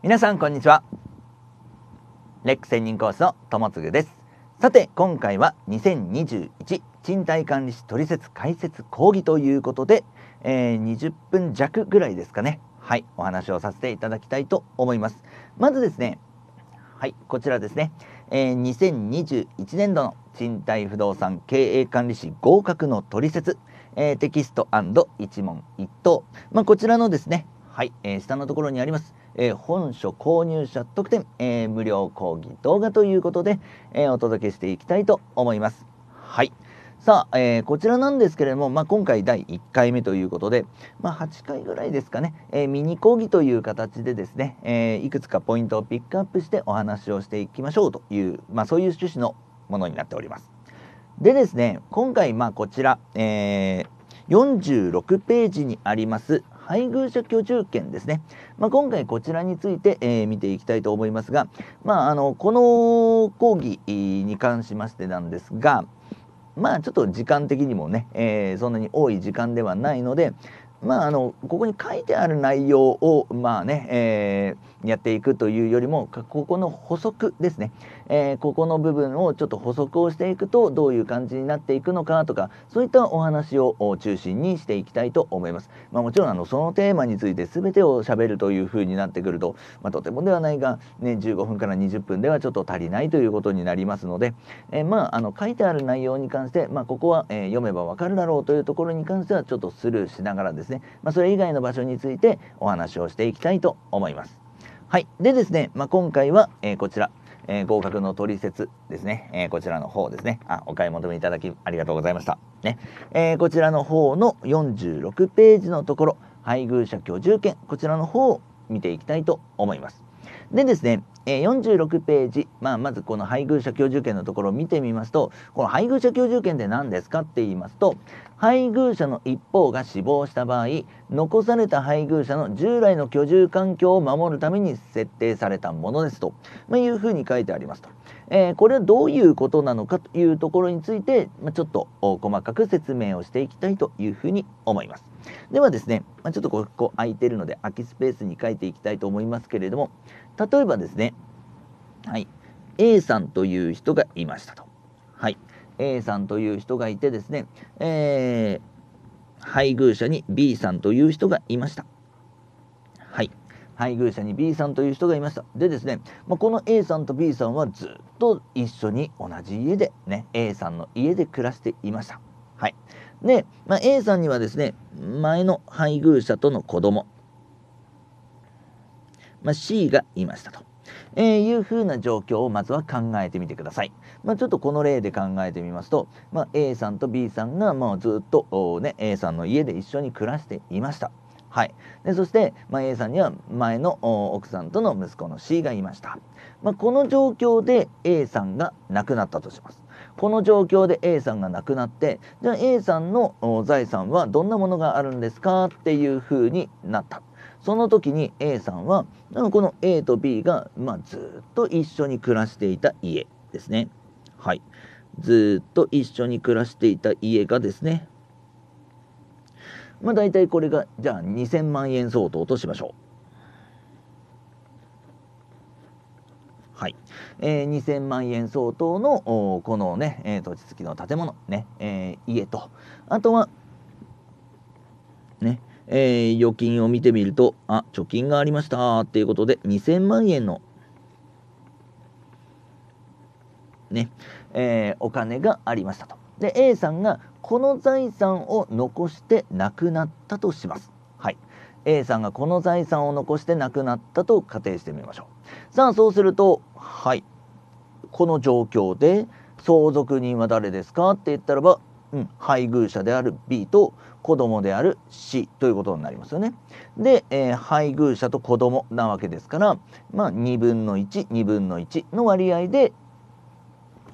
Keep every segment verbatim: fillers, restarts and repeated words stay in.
皆さんこんにちは。レック専任講師のともつぐです。さて今回はにせんにじゅういち賃貸管理士トリセツ解説講義ということで、えー、にじゅっぷん弱ぐらいですかね、はいお話をさせていただきたいと思います。まずですね、はいこちらですね、えー、にせんにじゅういちねんどの賃貸不動産経営管理士合格のトリセツ、えー、テキスト&一問一答、まあ、こちらのですねはい、えー、下のところにあります、えー、本書購入者特典、えー、無料講義動画ということで、えー、お届けしていきたいと思います。はい、さあ、えー、こちらなんですけれども、まあ、今回だいいっかいめということで、まあ、はちかいぐらいですかね、えー、ミニ講義という形でですね、えー、いくつかポイントをピックアップしてお話をしていきましょうという、まあ、そういう趣旨のものになっております。でですね、今回まあこちら、えー、よんじゅうろくページにあります配偶者居住権ですね、まあ、今回こちらについて、えー、見ていきたいと思いますが、まあ、あのこの講義に関しましてなんですが、まあ、ちょっと時間的にもね、えー、そんなに多い時間ではないので、まあ、あのここに書いてある内容を、まあねえー、やっていくというよりもここの補足ですね、えー、ここの部分をちょっと補足をしていくとどういう感じになっていくのかとか、そういったお話を中心にしていきたいと思います。まあ、もちろんあのそのテーマについて全てをしゃべるというふうになってくると、まあ、とてもではないが、ね、じゅうごふんからにじゅっぷんではちょっと足りないということになりますので、えーまあ、あの書いてある内容に関して、まあ、ここは、えー、読めばわかるだろうというところに関してはちょっとスルーしながらですねまあそれ以外の場所についてお話をしていきたいと思います。はい、でですね、まあ、今回は、えー、こちら、えー、合格のトリセツですね、えー、こちらの方ですね、あお買い求めいただきありがとうございました。ねえー、こちらの方のよんじゅうろくページのところ、配偶者居住権、こちらの方を見ていきたいと思います。でですね、えー、よんじゅうろくページ、まあ、まずこの配偶者居住権のところを見てみますと、この配偶者居住権って何ですかって言いますと、配偶者の一方が死亡した場合、残された配偶者の従来の居住環境を守るために設定されたものですと、まあ、いうふうに書いてありますと、えー、これはどういうことなのかというところについて、まあ、ちょっと細かく説明をしていきたいというふうに思います。ではですね、まあ、ちょっとここ空いてるので空きスペースに書いていきたいと思いますけれども、例えばですね、はい、A さんという人がいましたと。はいA さんという人がいてですね、えー、配偶者に B さんという人がいました。はい、配偶者に B さんという人がいました。でですね、まあ、この A さんと B さんはずっと一緒に同じ家で、ね、A さんの家で暮らしていました。はい、で、まあ、A さんにはですね、前の配偶者との子供、まあ、C がいましたと。えー、いうふうな状況をまずは考えてみてください。まあ、ちょっとこの例で考えてみますと、まあ、A さんと B さんがもうずっと、ね、A さんの家で一緒に暮らしていました。はい、でそして、まあ、A さんには前の奥さんとの息子の C がいました。まあ、この状況で A さんが亡くなったとします。この状況で A さんが亡くなって、じゃあ A さんの財産はどんなものがあるんですかっていうふうになった。その時に A さんはこの A と B が、まあ、ずっと一緒に暮らしていた家ですね。はい、ずっと一緒に暮らしていた家がですね、まあ、大体これがじゃあにせんまんえん相当としましょう。はい、えー、にせんまんえん相当のこのね、えー、土地付きの建物、ねえー、家と、あとはねえー、預金を見てみると、あ、貯金がありましたっていうことでにせんまんえんの、ねえー、お金がありましたと。で A さんがこの財産を残して亡くなったとします。はい、A さんがこの財産を残して亡くなったと仮定してみましょう。さあそうすると、はい、この状況で相続人は誰ですかって言ったらば、うん、配偶者である B と子供である C ということになりますよね。で、えー、配偶者と子供なわけですから、まあ、にぶんのいちにぶんのいちの割合で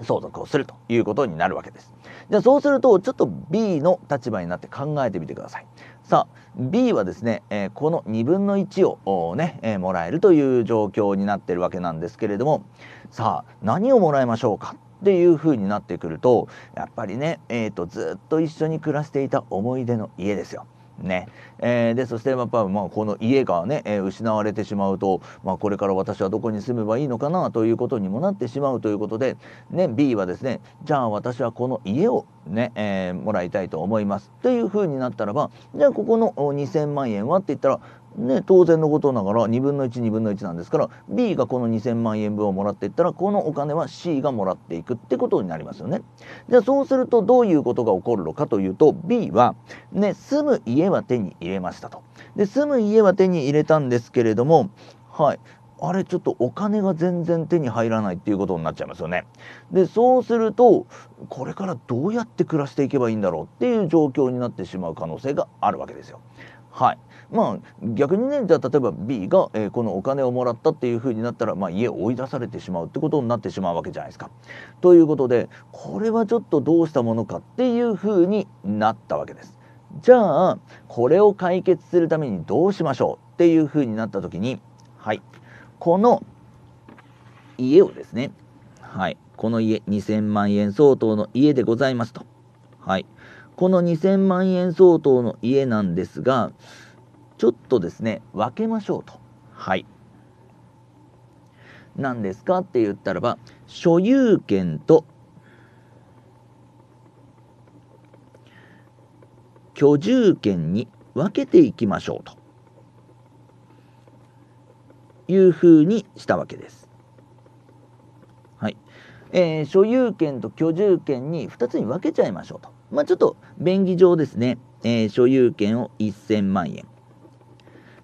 相続をするということになるわけです。じゃあそうするとちょっと B の立場になって考えてみてください。さあ B はですね、えー、このにぶんのいちをね、えー、もらえるという状況になってるわけなんですけれども、さあ何をもらいましょうかっていう風になってくると、やっぱりね、えー、とずっと一緒に暮らしていた思い出の家ですよ。ね、えー、でそしてやっぱ、まあ、この家がね、えー、失われてしまうと、まあ、これから私はどこに住めばいいのかなということにもなってしまうということで、ね、B はですね、じゃあ私はこの家を、ねえー、もらいたいと思いますというふうになったらば、じゃあここのにせんまんえんはって言ったら、ね、当然のことながらにぶんのいちにぶんのいちなんですから、 B がこのにせんまんえんぶんをもらっていったら、このお金は C がもらっていくってことになりますよね。じゃあそうするとどういうことが起こるのかというと、 B は、ね、住む家は手に入れましたと。で住む家は手に入れたんですけれども、はい、あれちょっとお金が全然手に入らないっていうことになっちゃいますよね。でそうするとこれからどうやって暮らしていけばいいんだろうっていう状況になってしまう可能性があるわけですよ。はい、まあ逆にね、じゃあ例えば B が、えー、このお金をもらったっていう風になったら、まあ、家を追い出されてしまうってことになってしまうわけじゃないですか。ということで、これはちょっとどうしたものかっていう風になったわけです。じゃあこれを解決するためにどうしましょうっていう風になった時に、はい、この家をですね、はい、この家にせんまんえん相当の家でございますと。はい。このにせんまんえん相当の家なんですが、ちょっとですね分けましょうと。はい。何ですかって言ったらば、所有権と居住権に分けていきましょうというふうにしたわけです。はい。えー、所有権と居住権にふたつに分けちゃいましょうと。まあちょっと便宜上ですね、えー、所有権をいっせんまんえん、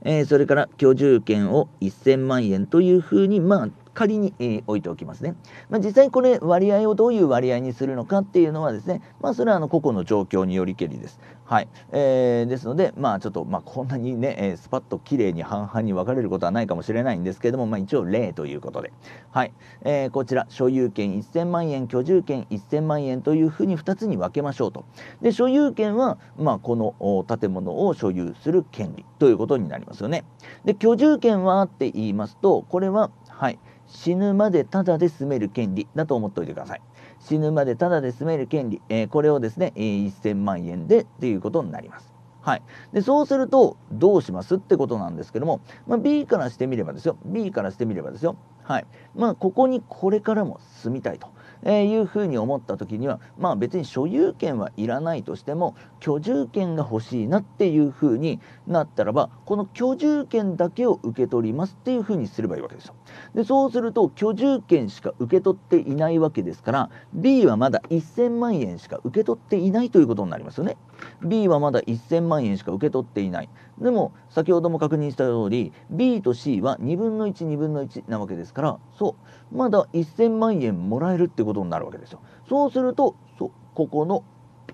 えー、それから居住権をいっせんまんえんというふうに、まあ仮に、えー、置いておきますね。まあ、実際これ割合をどういう割合にするのかっていうのはですね、まあ、それはあの個々の状況によりけりです。はい、えー、ですので、まあ、ちょっと、まあ、こんなにね、えー、スパッときれいに半々に分かれることはないかもしれないんですけれども、まあ、一応例ということで、はい、えー、こちら所有権いっせんまんえん、居住権いっせんまんえんというふうにふたつに分けましょうと。で所有権は、まあ、この建物を所有する権利ということになりますよね。で居住権はって言いますと、これは、はい、死ぬまでタダで住める権利だと思っておいてください。死ぬまでタダで住める権利、えー、これをですね、えー、いっせんまんえんでっていうことになります。はい、でそうするとどうしますってことなんですけども、まあ、B からしてみればですよ B からしてみればですよ、はい、まあ、ここにこれからも住みたいと、えー、いうふうに思った時には、まあ、別に所有権はいらないとしても居住権が欲しいなっていうふうになったらば、この居住権だけを受け取りますっていうふうにすればいいわけですよ。でそうすると居住権しか受け取っていないわけですから、 B はまだいっせんまんえんしか受け取っていないということになりますよね。B はまだいっせんまんえんしか受け取っていない。でも先ほども確認した通り B と C はにぶんのいちにぶんのいちなわけですから、そうまだいっせんまんえんもらえるってことになるわけですよ。そうすると、そうここの、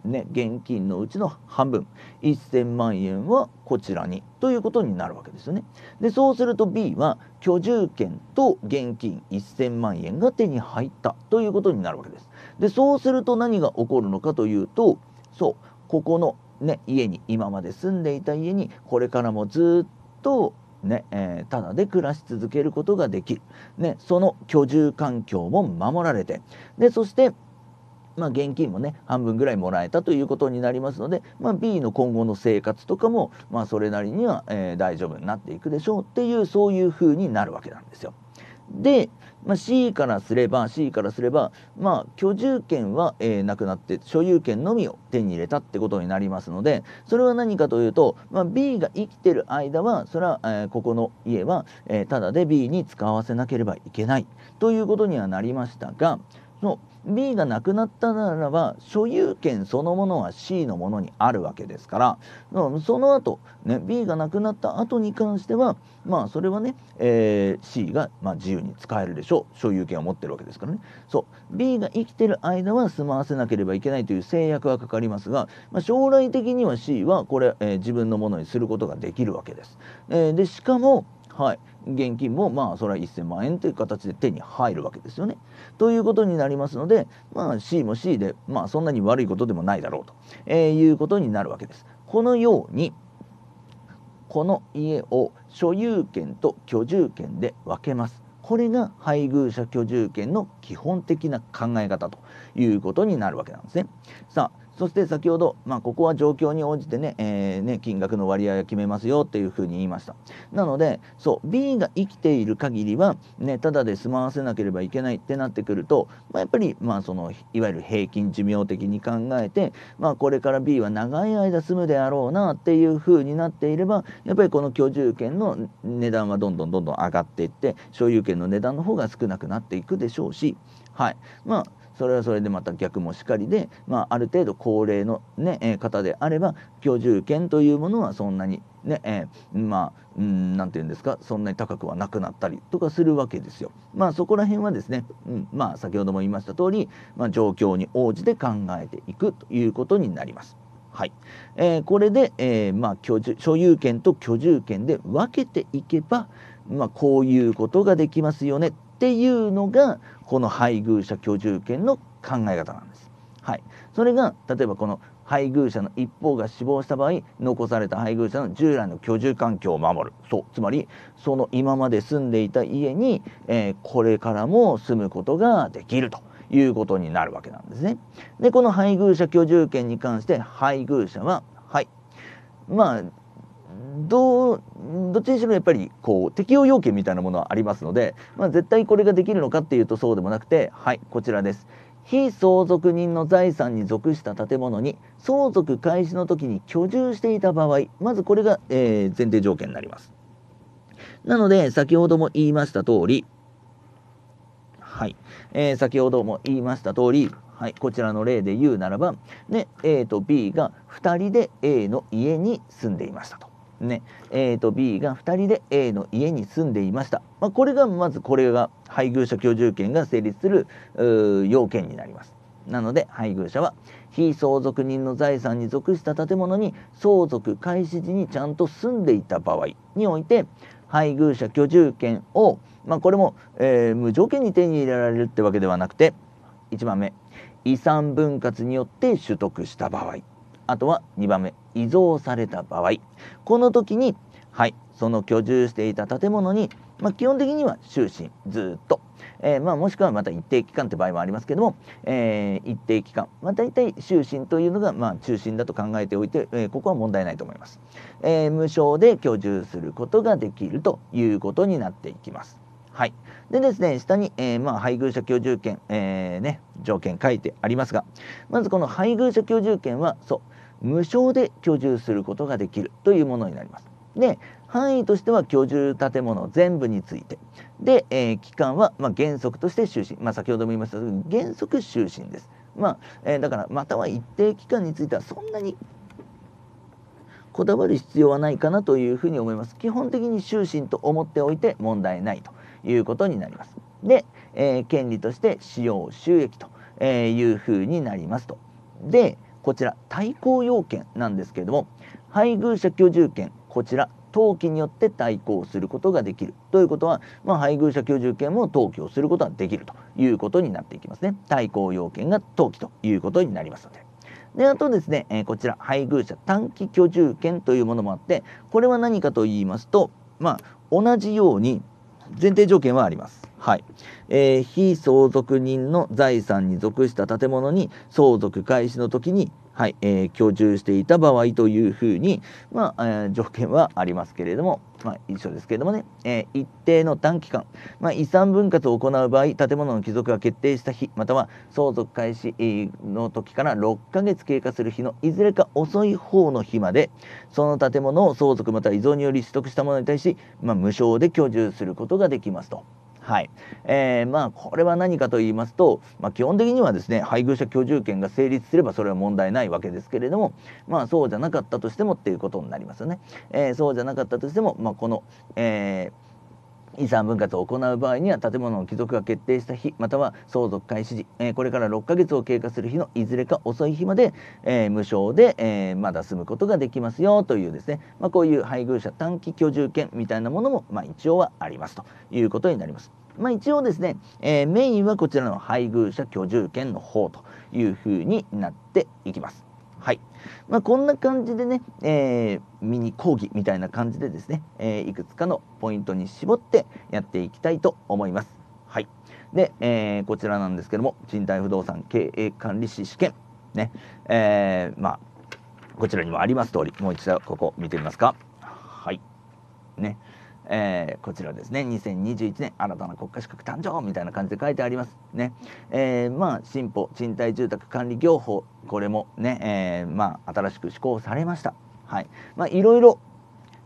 ね、現金のうちの半分いっせんまんえんはこちらにということになるわけですよね。でそうすると B は居住権と現金いっせんまんえんが手に入ったということになるわけです。でそうすると何が起こるのかというと、そうここの、ね、家に今まで住んでいた家にこれからもずっと、ねえー、ただで暮らし続けることができる、ね、その居住環境も守られて、でそして、まあ、現金も、ね、半分ぐらいもらえたということになりますので、まあ、B の今後の生活とかも、まあ、それなりには、えー、大丈夫になっていくでしょうっていう、そういうふうになるわけなんですよ。で、まあ、C からすれば C からすれば、まあ、居住権は、えー、なくなって所有権のみを手に入れたってことになりますので、それは何かというと、まあ、B が生きてる間はそれは、えー、ここの家は、えー、ただで B に使わせなければいけないということにはなりましたが、その B がなくなったならば所有権そのものは C のものにあるわけですから、その後、ね、B がなくなった後に関しては、まあそれはね、えー、C が、まあ、自由に使えるでしょう。所有権を持ってるわけですからね。そう B が生きてる間は住まわせなければいけないという制約はかかりますが、まあ、将来的には C はこれ、えー、自分のものにすることができるわけです。えー、でしかも、はい、現金もまあそれはいっせんまんえんという形で手に入るわけですよね。ということになりますので、まあ、C も C で、まあ、そんなに悪いことでもないだろうと、えー、いうことになるわけです。このようにこの家を所有権と居住権で分けます。これが配偶者居住権の基本的な考え方ということになるわけなんですね。さあそして先ほど、まあ、ここは状況に応じてね、えー、ね金額の割合を決めますよっていうふうに言いました。なのでそう B が生きている限りは、ね、ただで済まわせなければいけないってなってくると、まあ、やっぱり、まあ、そのいわゆる平均寿命的に考えて、まあ、これから B は長い間住むであろうなっていうふうになっていれば、やっぱりこの居住権の値段はどんどんどんどん上がっていって、所有権の値段の方が少なくなっていくでしょうし、はい、まあそれはそれでまた逆もしかりで、まあ、ある程度高齢の、ね、方であれば居住権というものはそんなにね、えー、まあうんなんていうんですか、そんなに高くはなくなったりとかするわけですよ。まあそこら辺はですね、うん、まあ先ほども言いました通り、まあ、状況に応じて考えていくということになります。はい、えー、これで、えーまあ、居住所有権と居住権で分けていけば、まあ、こういうことができますよねっていうのがこの配偶者居住権の考え方なんです。はい、それが例えばこの配偶者の一方が死亡した場合、残された配偶者の従来の居住環境を守る。そう、つまりその今まで住んでいた家に、えー、これからも住むことができるということになるわけなんですね。で、この配偶者居住権に関して配偶者は、はい、まあど, どっちにしろやっぱりこう適用要件みたいなものはありますので、まあ、絶対これができるのかっていうとそうでもなくて、はい、こちらです。非相続人の財産に属した建物に相続開始の時に居住していた場合、まずこれが、えー、前提条件になります。なので先ほども言いました通り、はい、えー、先ほども言いました通り、はい、こちらの例で言うならば、ね、A と B がふたりで A の家に住んでいましたと。ね、A と B がふたりで A の家に住んでいました、まあ、これがまずこれが配偶者居住権が成立する要件になります。なので配偶者は非相続人の財産に属した建物に相続開始時にちゃんと住んでいた場合において配偶者居住権を、まあ、これも、えー、無条件に手に入れられるってわけではなくて、いちばんめ遺産分割によって取得した場合、あとはにばんめ遺贈された場合、この時に、はい、その居住していた建物に、まあ、基本的には終身ずっと、えーまあ、もしくはまた一定期間という場合もありますけども、えー、一定期間、まあ、大体終身というのが、まあ、中心だと考えておいて、えー、ここは問題ないと思います、えー、無償で居住することができるということになっていきます。はい、でですね、下に、えーまあ、配偶者居住権、えーね、条件書いてありますが、まずこの配偶者居住権はそう無償で居住することができるというものになります。で、範囲としては居住建物全部についてで、えー、期間は、まあ、原則として就寝、まあ、先ほども言いましたが原則就寝です。まあえー、だからまたは一定期間についてはそんなにこだわる必要はないかなというふうに思います。基本的に就寝と思っておいて問題ないということになります。で、えー、権利として使用収益というふうになりますと。でこちら対抗要件なんですけれども、配偶者居住権こちら登記によって対抗することができるということは、まあ、配偶者居住権も登記をすることができるということになっていきますね。対抗要件が登記ということになりますので。であとですね、えー、こちら配偶者短期居住権というものもあって、これは何かと言いますと、まあ、同じように前提条件はあります。はい、えー、非相続人の財産に属した建物に相続開始の時に、はいえー、居住していた場合というふうに、まあえー、条件はありますけれども、まあ、一緒ですけれどもね、えー、一定の短期間、まあ、遺産分割を行う場合、建物の帰属が決定した日または相続開始の時からろっかげつ経過する日のいずれか遅い方の日までその建物を相続または遺贈により取得したものに対し、まあ、無償で居住することができますと。はいえーまあ、これは何かと言いますと、まあ、基本的にはですね配偶者居住権が成立すればそれは問題ないわけですけれども、まあ、そうじゃなかったとしてもっていうことになりますよね。えー、そうじゃなかったとしても、まあ、この、えー、遺産分割を行う場合には建物の帰属が決定した日または相続開始時、えー、これからろっかげつを経過する日のいずれか遅い日まで、えー、無償で、えー、まだ住むことができますよというですね、まあ、こういう配偶者短期居住権みたいなものも、まあ、一応はありますということになります。まあ一応ですね、えー、メインはこちらの配偶者居住権の方というふうになっていきます。はいまあ、こんな感じでね、えー、ミニ講義みたいな感じでですね、えー、いくつかのポイントに絞ってやっていきたいと思います。はい、で、えー、こちらなんですけども、賃貸不動産経営管理士試験ね、えー、まあこちらにもあります通り、もう一度ここ見てみますか。はいね、えー、こちらですね、にせんにじゅういちねん新たな国家資格誕生みたいな感じで書いてありますね。えー、まあ新法賃貸住宅管理業法、これもね、えー、まあ新しく施行されました。はい、まあいろいろ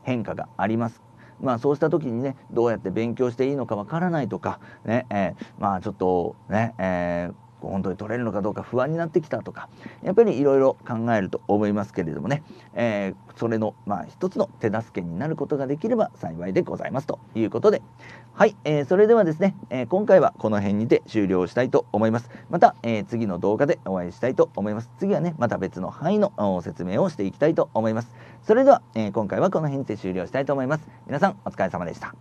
変化があります。まあそうした時にね、どうやって勉強していいのかわからないとかね、えー、まあちょっとね、えー、本当に取れるのかどうか不安になってきたとか、やっぱりいろいろ考えると思いますけれどもね、えー、それのまあ一つの手助けになることができれば幸いでございますということで、はい、えー、それではですね、えー、今回はこの辺にて終了したいと思います。また、えー、次の動画でお会いしたいと思います。次はね、また別の範囲の説明をしていきたいと思います。それでは、えー、今回はこの辺で終了したいと思います。皆さんお疲れ様でした。